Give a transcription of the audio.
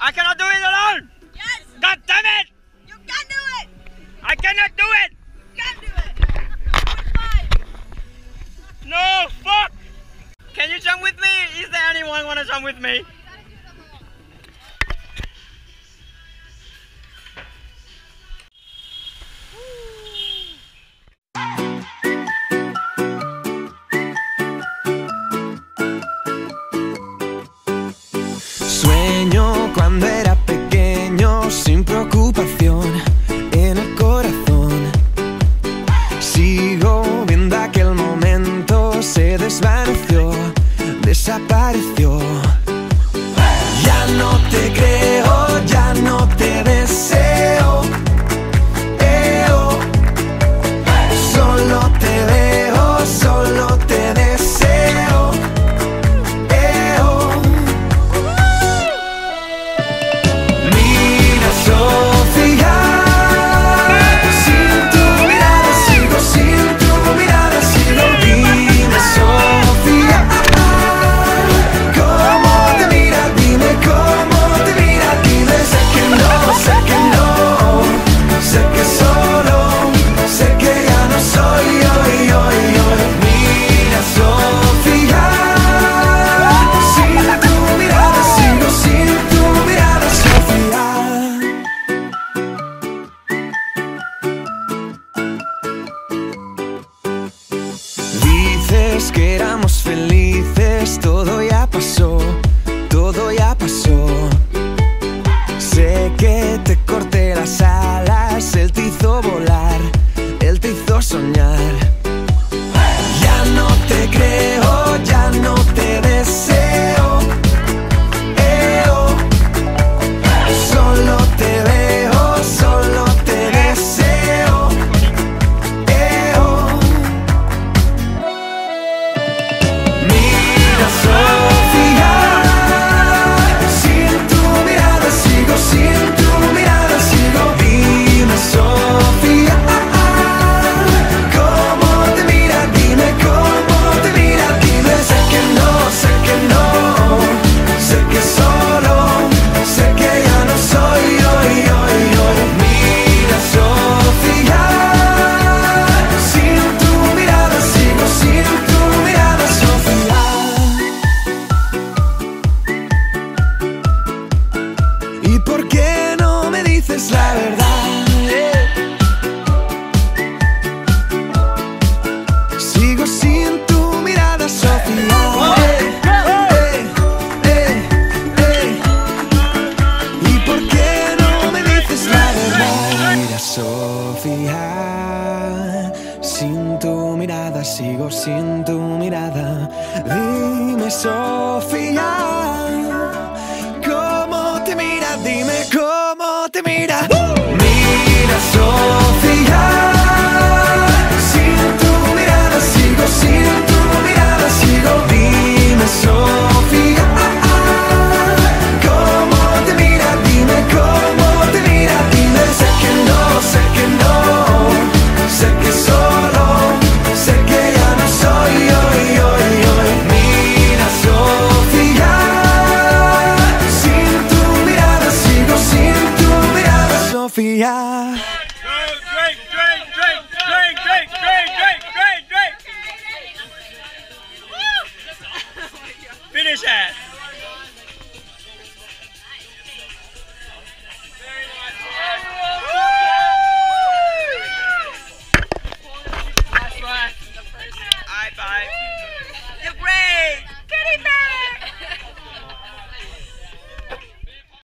I cannot do it alone! Yes! God damn it! You can do it! I cannot do it! You can do it! No, fuck! Can you jump with me? Is there anyone wanna jump with me? Sueño cuando era pequeño, sin preocupación en el corazón. Sigo viendo aquel momento, se desvaneció, desapareció. Ya no te creo, ya no te deseo, solo te veo, solo te deseo. Que éramos felices, todo ya pasó, sé que te corté las alas, él te hizo volar, él te hizo soñar, ya no te creo, ya no te deseo, solo te veo, solo te deseo. Sin tu mirada, sigo sin tu mirada. Dime, Sofía, ¿cómo te mira? Dime, ¿cómo te mira? Mira, Sofía. Yeah.